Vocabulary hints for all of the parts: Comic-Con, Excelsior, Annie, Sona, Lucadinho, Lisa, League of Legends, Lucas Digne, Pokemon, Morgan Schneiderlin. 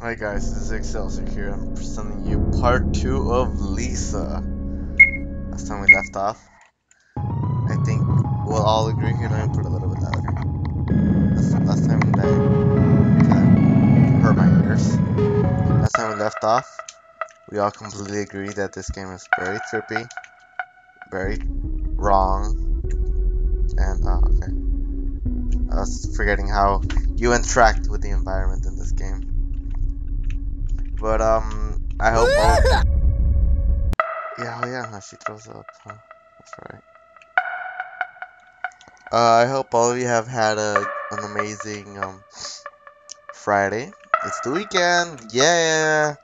Alright guys, this is Excelsior here. I'm presenting you part 2 of Lisa. Last time we left off, I think we'll all agree here. I'm gonna put a little bit louder. Last time I hurt my ears. Last time we left off, we all completely agree that this game is very trippy, very wrong, and okay. I was forgetting how you interact with the environment in this game. But, I hope all... Yeah, oh yeah, she throws up, huh? That's right. I hope all of you have had an amazing, Friday. It's the weekend! Yeah!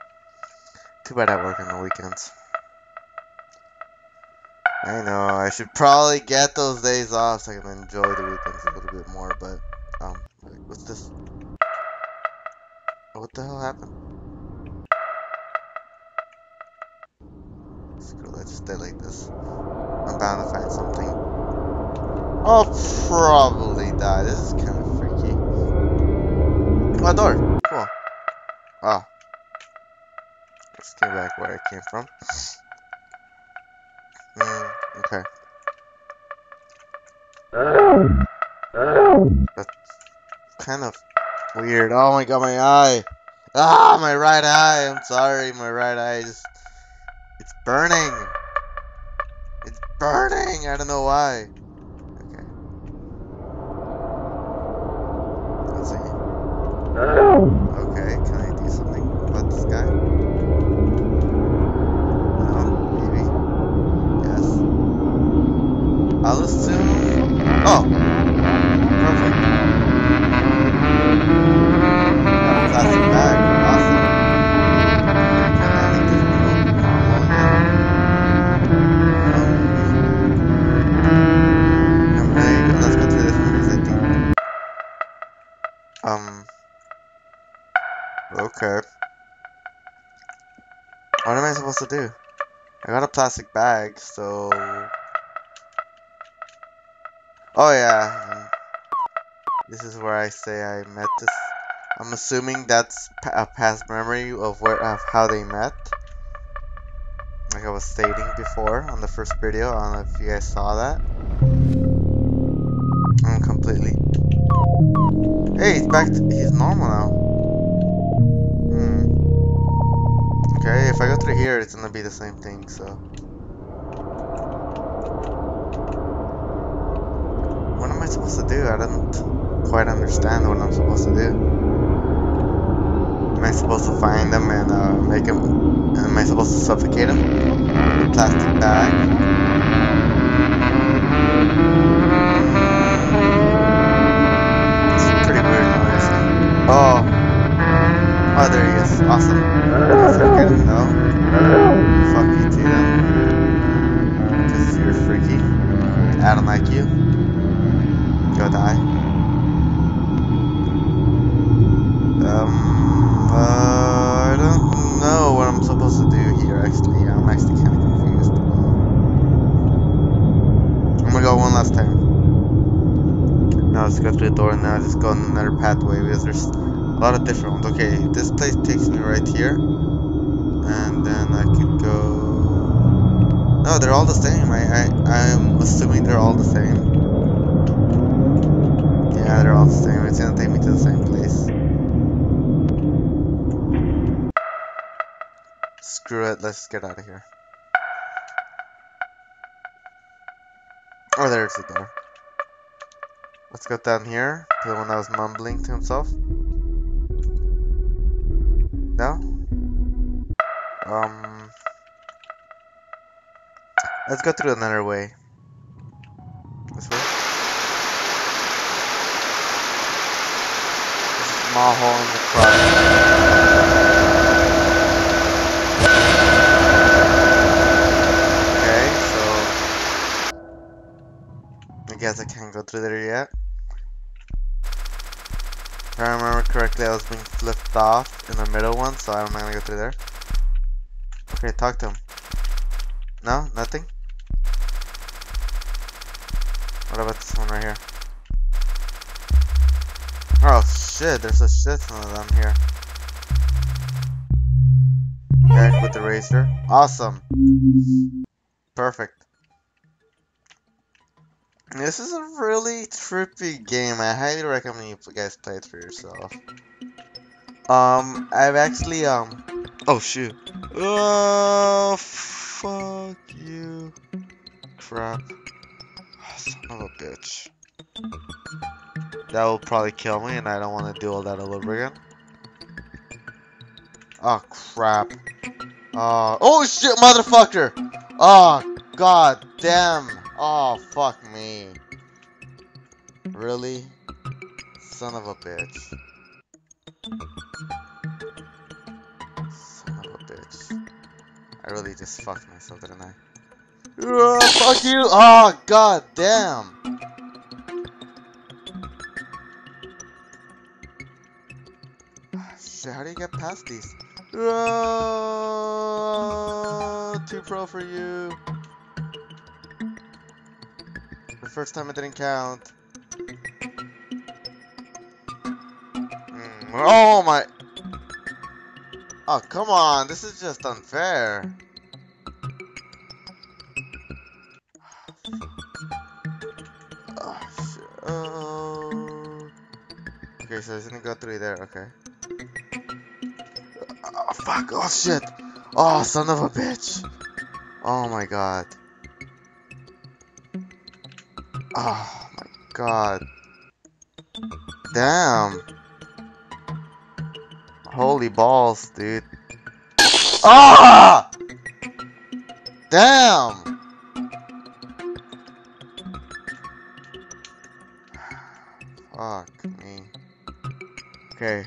Too bad I work on the weekends. I know, I should probably get those days off so I can enjoy the weekends a little bit more, but, what's this? What the hell happened? Screw, let's just stay like this. I'm bound to find something. I'll probably die. This is kind of freaky. My door. Cool. Ah. Let's get back where I came from. Okay. That's kind of weird. Oh my god, my eye. Ah, my right eye. I'm sorry, my right eye just... It's burning! It's burning! I don't know why. Okay. Let's see. Okay, can I do something about this guy? No? Maybe? Yes? I'll assume... Oh! Perfect. Got a plastic bag. Okay. What am I supposed to do? I got a plastic bag, so... Oh yeah. This is where I say I met this. I'm assuming that's a past memory of how they met. Like I was stating before on the first video. I don't know if you guys saw that. I'm completely... Hey, he's back to... He's normal now. Okay, if I go through here, it's gonna be the same thing, so... What am I supposed to do? I don't quite understand what I'm supposed to do. Am I supposed to find them and make them... And am I supposed to suffocate them? With a plastic bag? It's a pretty weird noise. Oh! Oh, there he is. Awesome. Second, no. Fuck you too then. Because you're freaky. I don't like you. Go die. I don't know what I'm supposed to do here actually. I'm actually kind of confused. I'm gonna go one last time. Now let's go through the door and now just go on another pathway because there's a lot of different ones. Okay, this place takes me right here. And then I could go... No, they're all the same. I'm assuming they're all the same. Yeah, they're all the same. It's gonna take me to the same place. Screw it, let's get out of here. Oh, there's the door. Let's go down here to the one that was mumbling to himself. No? Let's go through another way. This way? There's a small hole in the crowd. Okay, so... I guess I can't go through there yet. If I remember correctly, I was being flipped off in the middle one, so I'm not gonna go through there. Okay, talk to him. No? Nothing? What about this one right here? Oh shit, there's a shit ton of them here. with the eraser. Awesome. Perfect. This is a really trippy game. I highly recommend you guys play it for yourself. I've actually, oh shoot. Oh, fuck you. Crap. Oh, son of a bitch. That will probably kill me and I don't want to do all that all over again. Oh, crap. Oh shit, motherfucker! Oh, god damn. Oh, fuck me. Really? Son of a bitch. Son of a bitch. I really just fucked myself, didn't I? Oh, fuck you! Oh, god damn! Shit, how do you get past these? Oh, too pro for you. The first time it didn't count. Oh my! Oh come on, this is just unfair. Oh shit! Oh. Okay, so it's gonna go through there. Okay. Oh fuck! Oh shit! Oh son of a bitch! Oh my god! Oh my god! Damn! Holy balls, dude. Ah! Damn! Fuck me. Okay.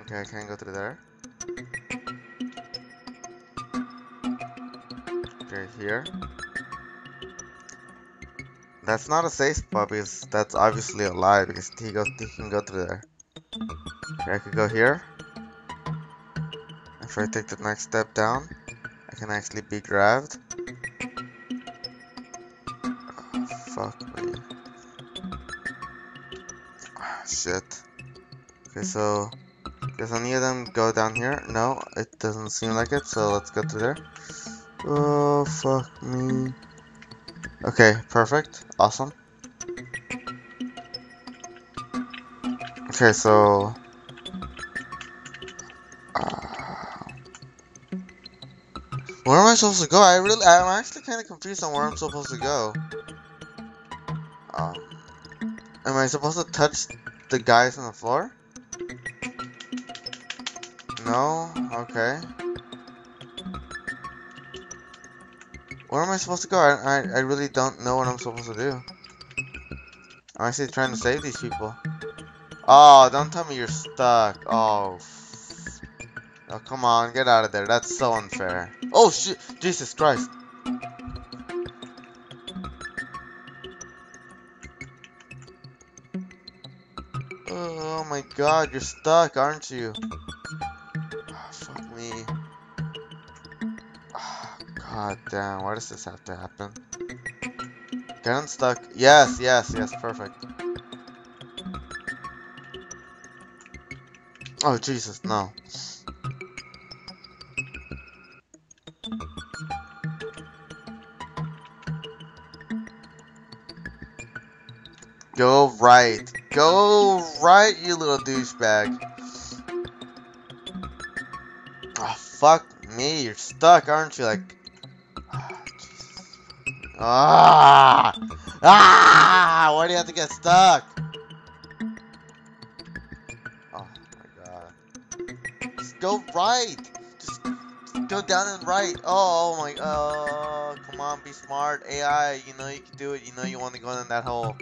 Okay, I can't go through there. Okay, here. That's not a safe spot because that's obviously a lie because he can go through there. Okay, I could go here. If I take the next step down, I can actually be grabbed. Oh, fuck me. Oh, shit. Okay, so does any of them go down here? No, it doesn't seem like it, so let's go through there. Oh, fuck me. Okay, perfect. Awesome. Okay, so... where am I supposed to go? I'm actually kind of confused on where I'm supposed to go. Am I supposed to touch the guys on the floor? No? Okay. Where am I supposed to go? I really don't know what I'm supposed to do. I'm actually trying to save these people. Oh, don't tell me you're stuck. Oh, oh come on, get out of there. That's so unfair. Oh shit, Jesus Christ. Oh my god, you're stuck, aren't you? Oh, fuck me. God damn, why does this have to happen? Get unstuck. Yes, yes, yes, perfect. Oh, Jesus, no. Go right, you little douchebag. Oh, fuck me, you're stuck, aren't you? Like, ah! Ah! Why do you have to get stuck? Oh my god. Just go right! Just go down and right. Oh my god. Oh, come on, be smart. AI, you know you can do it. You know you want to go in that hole.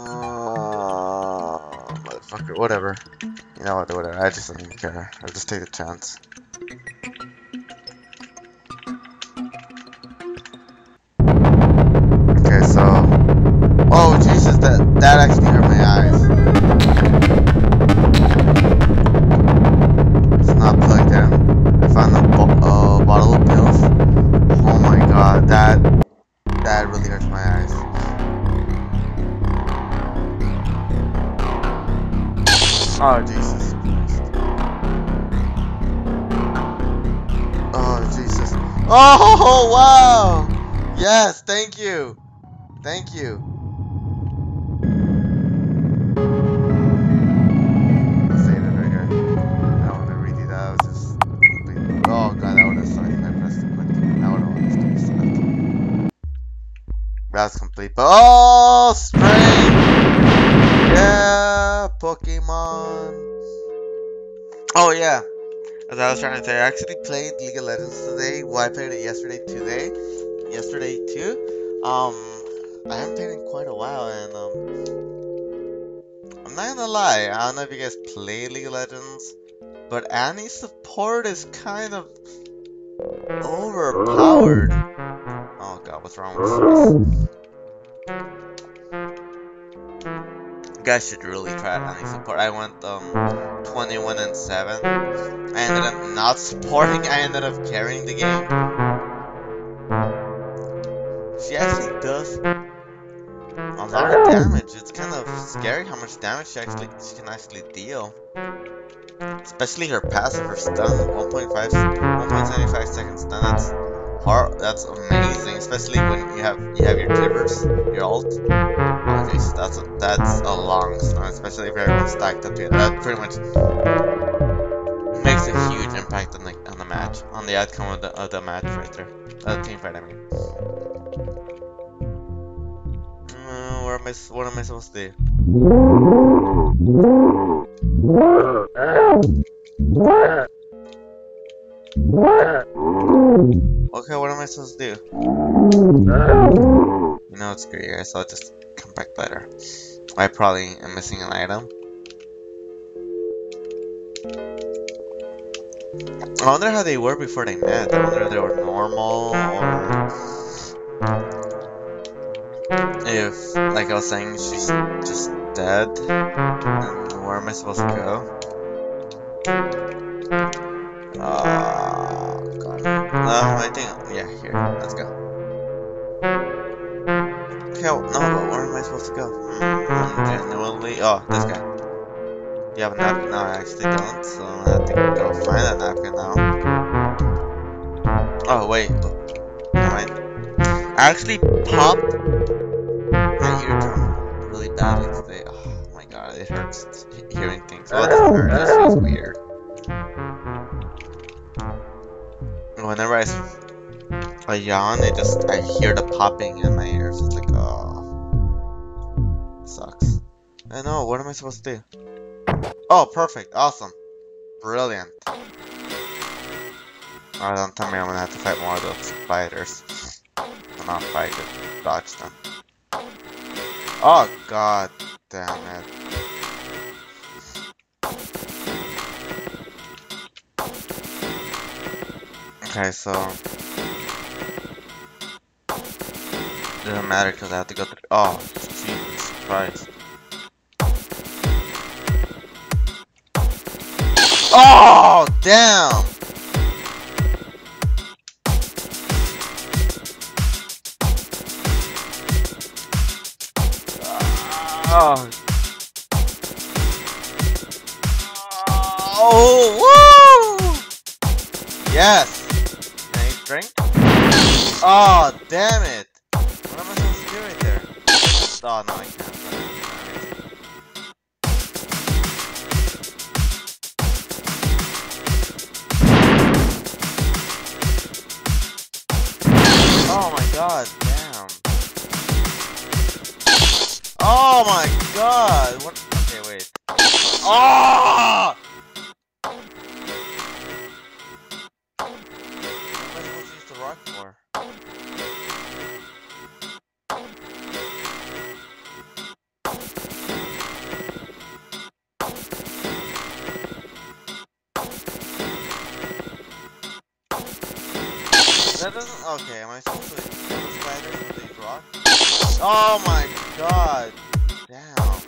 Oh, motherfucker, whatever. You know what, whatever. I just don't even care. I'll just take the chance. That actually hurt my eyes. It's not plugged in. I found a bottle of pills. Oh my god, that really hurts my eyes. Oh, wow! Yes, thank you. Thank you. Save it right here. I don't want to read it. That was just... Oh, God, that would have sucked if I pressed it quick. That would have sucked. That's complete. Oh, spring! Yeah, Pokemon. Oh, yeah. As I was trying to say, I actually played League of Legends today. Well, I played it yesterday, today. Yesterday, too. I haven't played in quite a while, and, I'm not gonna lie. I don't know if you guys play League of Legends, but Annie's support is kind of overpowered. Oh, God, what's wrong with this? You guys should really try Annie's support. I went, 21-7. I ended up not supporting, I ended up carrying the game. She actually does a lot of damage. It's kind of scary how much damage she can actually deal. Especially her passive, her stun, 1.75 seconds stun. That's hard. That's amazing, especially when you have your clippers, your ult. Okay, so that's a long stun, especially if everyone's stacked up here. That pretty much makes a huge impact on the match, on the outcome of the match right there, the team fight. I mean, what am I supposed to do? Okay, what am I supposed to do? You know it's great, guys, so I'll just come back later. I probably am missing an item. I wonder how they were before they met. I wonder if they were normal, or if, like I was saying, she's just dead. And where am I supposed to go? God. I think, yeah, here, let's go. Okay, well, no, but where am I supposed to go? There's no lead. Oh, this guy. You have a napkin? No, I actually don't, so I have to go find that napkin now. Oh, wait. Never mind. I actually popped my eardrum really badly today. Oh my god, it hurts hearing things. Oh, that's weird. This feels weird. Whenever I yawn, I hear the popping in my ears. It's like, oh, sucks. I know. What am I supposed to do? Oh, perfect, awesome, brilliant. Oh, don't tell me I'm gonna have to fight more of those spiders. I'm not fighting. Dodge them. Oh god, damn it. Okay, so it doesn't matter because I have to go through. Oh, Jesus Christ! Oh, damn! Oh! Oh! Woo! Yes! Drink? Oh, damn it! What am I supposed to do right there? Oh, no, I can't. Oh my god, damn. Oh my god! What? Okay, wait. Oh! That doesn't... Okay, am I supposed to kill the spiders with these rocks? Oh my god! Damn.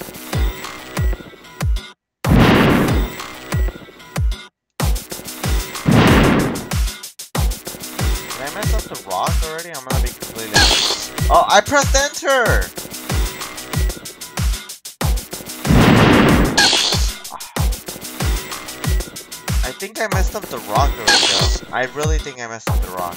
Did I mess up the rock already? I'm gonna be completely... Oh, I pressed enter! I think I messed up the rock already though. I really think I messed up the rock.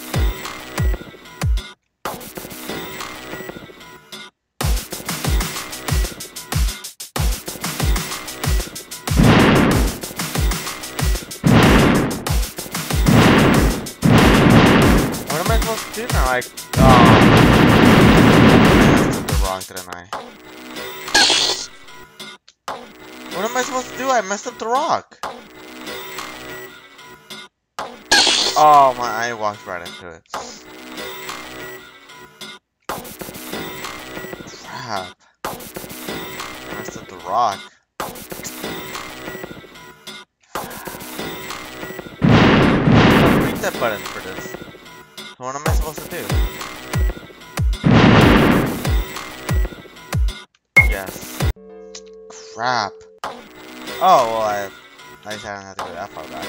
Electra and I. What am I supposed to do? I messed up the rock. Oh my, I walked right into it. Crap. I messed up the rock. I don't need that button for this. So what am I supposed to do? Yes. Crap. Oh, well, I just didn't have to go that far back.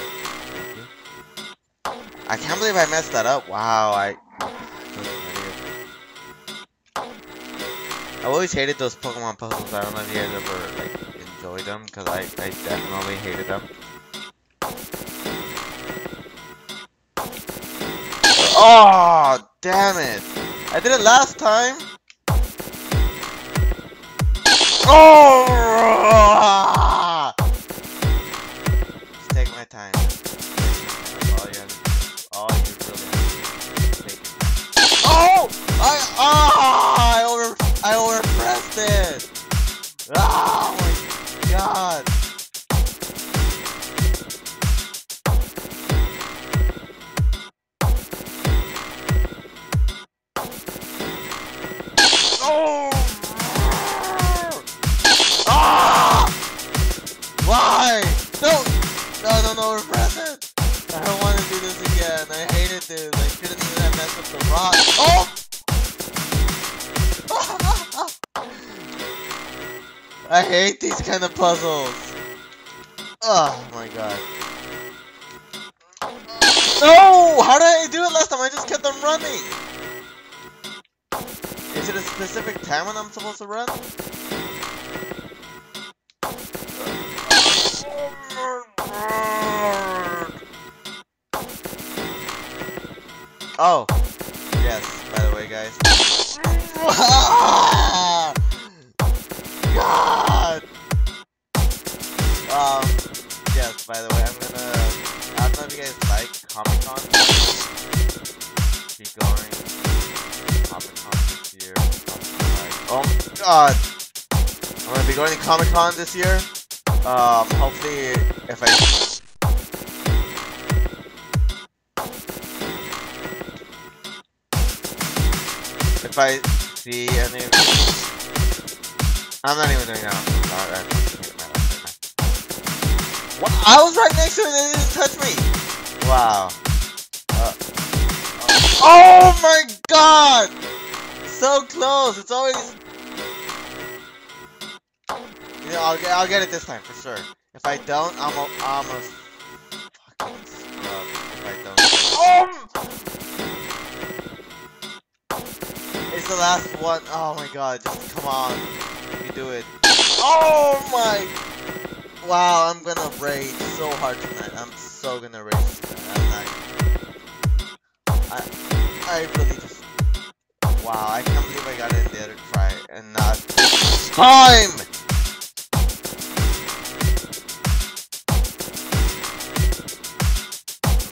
I can't believe I messed that up. Wow, I always hated those Pokemon puzzles. I don't know if you guys ever, like, enjoyed them, because I definitely hated them. Oh, damn it. I did it last time. Oh! Time. Oh! I overpressed it! Oh my god! Oh! Ah! Why? No! No, repress it! I don't want to do this again. I hated this. I couldn't even have messed up the rock. Oh! I hate these kind of puzzles. Oh my god. No! How did I do it last time? I just kept on running. Is it a specific time when I'm supposed to run? Oh, yes, by the way, guys. God! Yes, by the way, I don't know if you guys like Comic-Con. Keep going. Comic-Con this year. Oh my god! I'm gonna be going to Comic-Con this year. Hopefully, if I... if I see any of you, I'm not even doing that. Right. What? I was right next to it and it didn't touch me. Wow. Oh my god! So close. It's always. You know, I'll get it this time for sure. If I don't, I'm a fucking scrub. If I don't. Oh! It's the last one. Oh my god, just come on. You do it. Oh my. Wow, I'm gonna rage so hard tonight. I'm so gonna rage tonight. I really just. Wow, I can't believe I got it in the other try and not this time!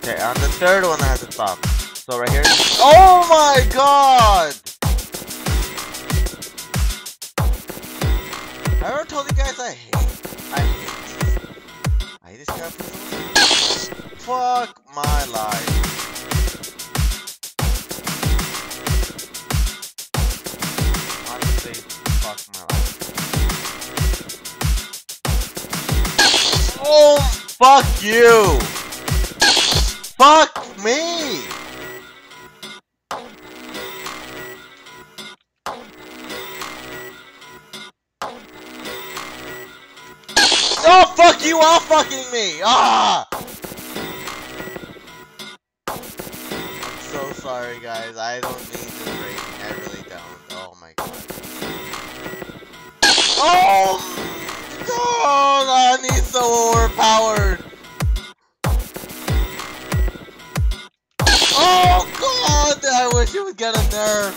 Okay, on the third one I have to stop. So right here. Oh my god! I already told you guys I hate this kind of puzzles. Fuck my life. Honestly, fuck my life. Oh, fuck you! Fuck me! Oh, fuck, you are fucking me! Ah! I'm so sorry, guys. I don't need this rating. I really don't. Oh, my god. Oh! God! Annie's so overpowered! Oh, God! I wish it would get a nerf!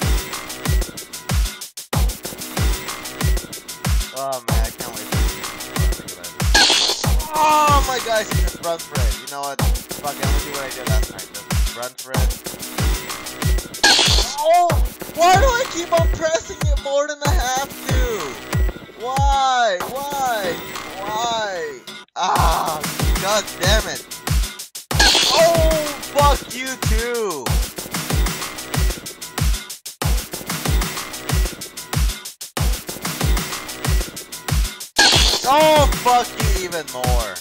Oh, man. Oh my gosh, just run for it. You know what? Fuck, I'm gonna do what I did last time. Just run for it. Oh! Why do I keep on pressing it more than I have to. Why? Why? Why? Ah, god damn it. Oh, fuck you too. Oh, fuck you even more.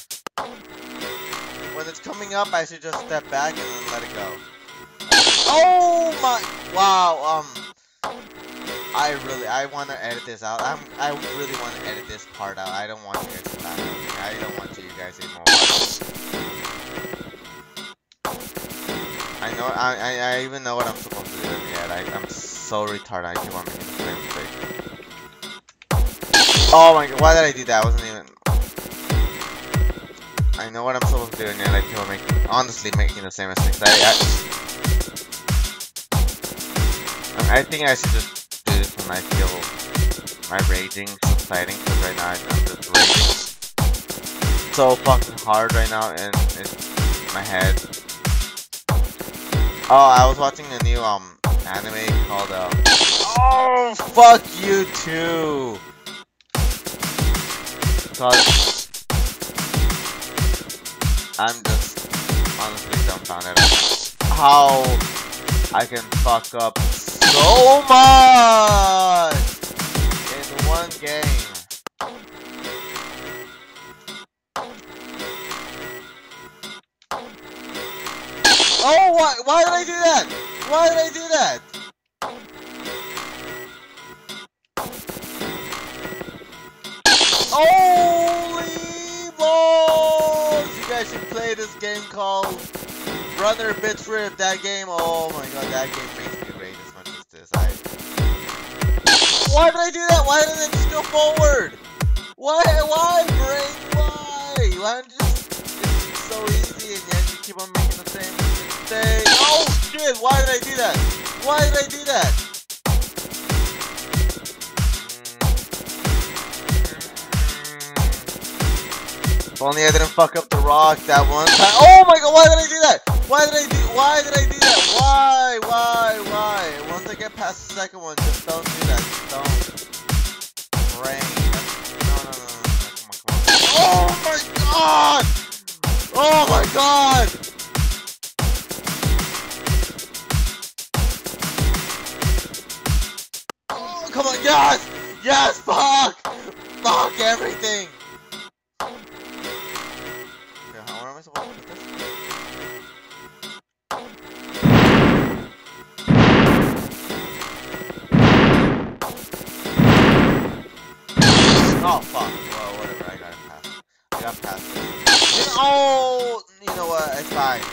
When it's coming up, I should just step back and then let it go. Oh my, wow, I want to edit this out. I really want to edit this part out. I don't want to edit that. I don't want to you guys anymore. I know, I even know what I'm supposed to do yet. I'm so retarded. I do want to make a mistake. Oh my god, why did I do that? I wasn't even... I know what I'm supposed to do and yet I keep on making, honestly making the same mistakes. I think I should just do this when I feel my raging subsiding, because right now I'm just raging so fucking hard right now and it's my head. Oh, I was watching a new anime called oh, fuck you too. Because I'm just honestly dumbfounded how I can fuck up so much in one game. Oh, why did I do that? Why did I do that? Holy balls! You guys should play this game called Brother Bitch Rip. That game, oh my god, that game makes me. Why did I do that? Why didn't I just go forward? Why, brain? Why? Why don't you just, it's so easy and yet you keep on making the same mistake. Oh shit, why did I do that? Why did I do that? If only I didn't fuck up the rock that one time. Oh my god, why did I do that? Why did I do that? Why? Once I get past the second one, just don't do that. Don't brain. No. Oh my god! Oh my god! Oh, come on, yes! Yes, fuck! Fuck everything! Oh fuck, well whatever, I got past. Oh, you know what, it's fine.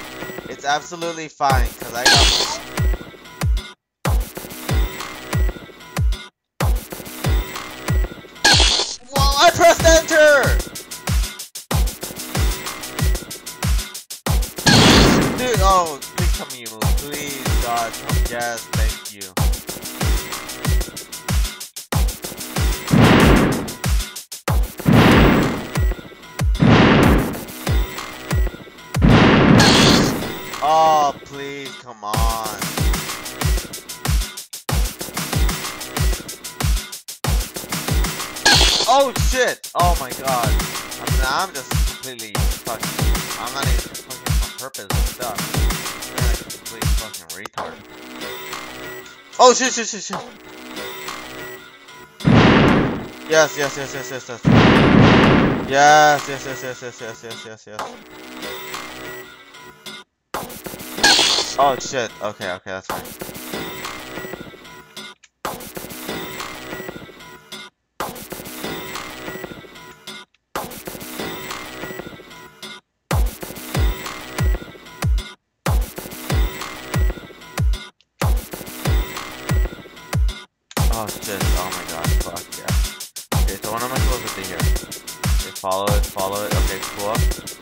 It's absolutely fine, cause I got... Well, I pressed enter! Dude, oh, please tell me you move, please, god, yes, thank you. Oh, please, come on. Oh, shit. Oh, my God. I'm just completely fucking... I'm not even fucking on purpose and stuff. I'm like a complete fucking retard. Oh, shit. Yes. Yes. Oh shit, okay, that's fine. Oh shit, oh my god, fuck yeah. Okay, so what am I supposed to do here? Okay, follow it, okay, cool.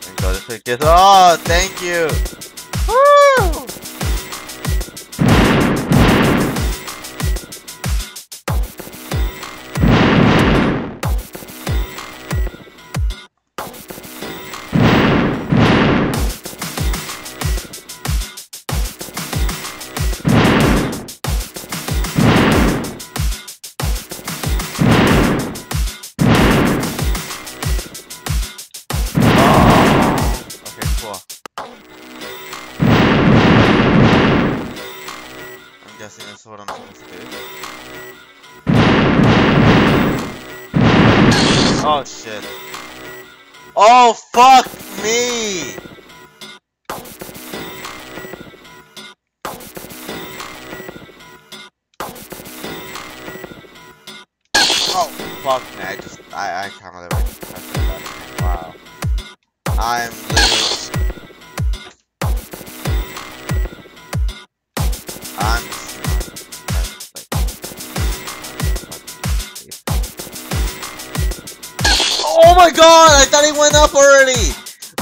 And go this way, oh, thank you! Woo! Oh shit. Oh fuck me! Oh fuck me, I can't believe I just touched that. Wow. I'm loose. Oh my god, I thought he went up already!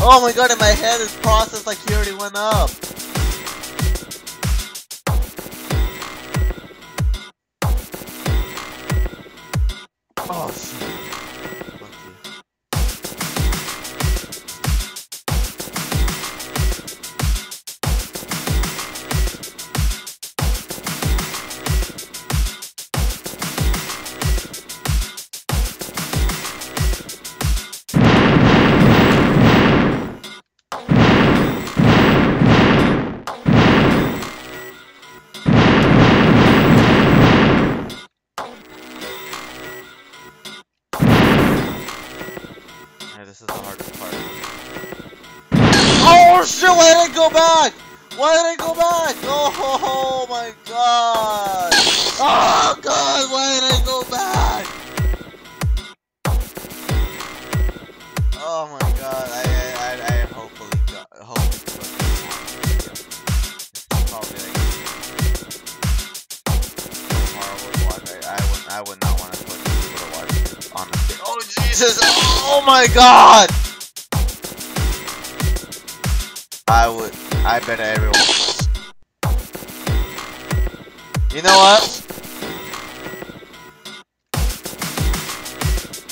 Oh my god, in my head it's processed like he already went up. Oh shit, why did I go back? Why did I go back? Oh my god. Oh god, why did I go back? Oh my god, I hopefully got, hopefully I would not want to put people to watch this, honestly. Oh Jesus, oh my god! I bet everyone was. You know what?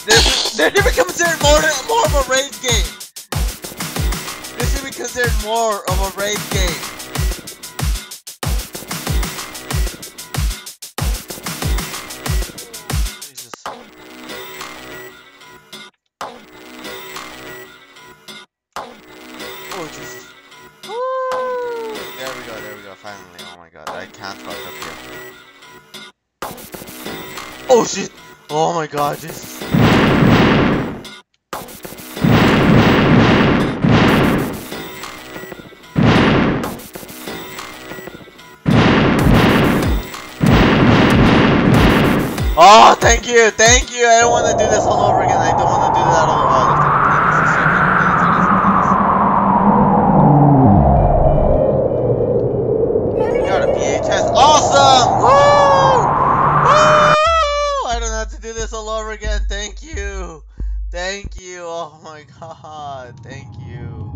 This should be considered more of a raid game. This should be considered more of a raid game. Finally, oh my god, I can't fuck up here. Oh shit! Oh my god, Jesus. Oh, thank you, I don't want to do this all over again, I don't want to do that all over again. Awesome! Woo! Woo! I don't have to do this all over again. Thank you. Thank you. Oh my god. Thank you.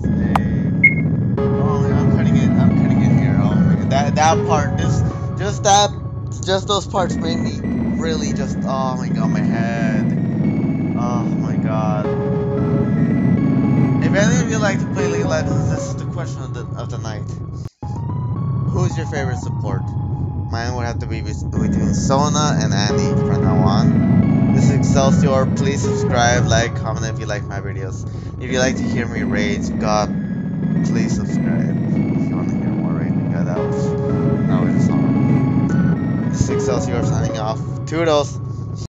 Save. Oh, I'm cutting it. I'm cutting it here. Oh my god. That part. Just those parts made me really just. Oh my god. My head. Oh my god. If any of you like to play League of Legends, this is the question of the night. Who's your favorite support? Mine would have to be between Sona and Annie from now on. This is Excelsior. Please subscribe, like, comment if you like my videos. If you like to hear me rage, God, please subscribe. If you want to hear more raging, God, that was horrible. This is Excelsior signing off. Toodles!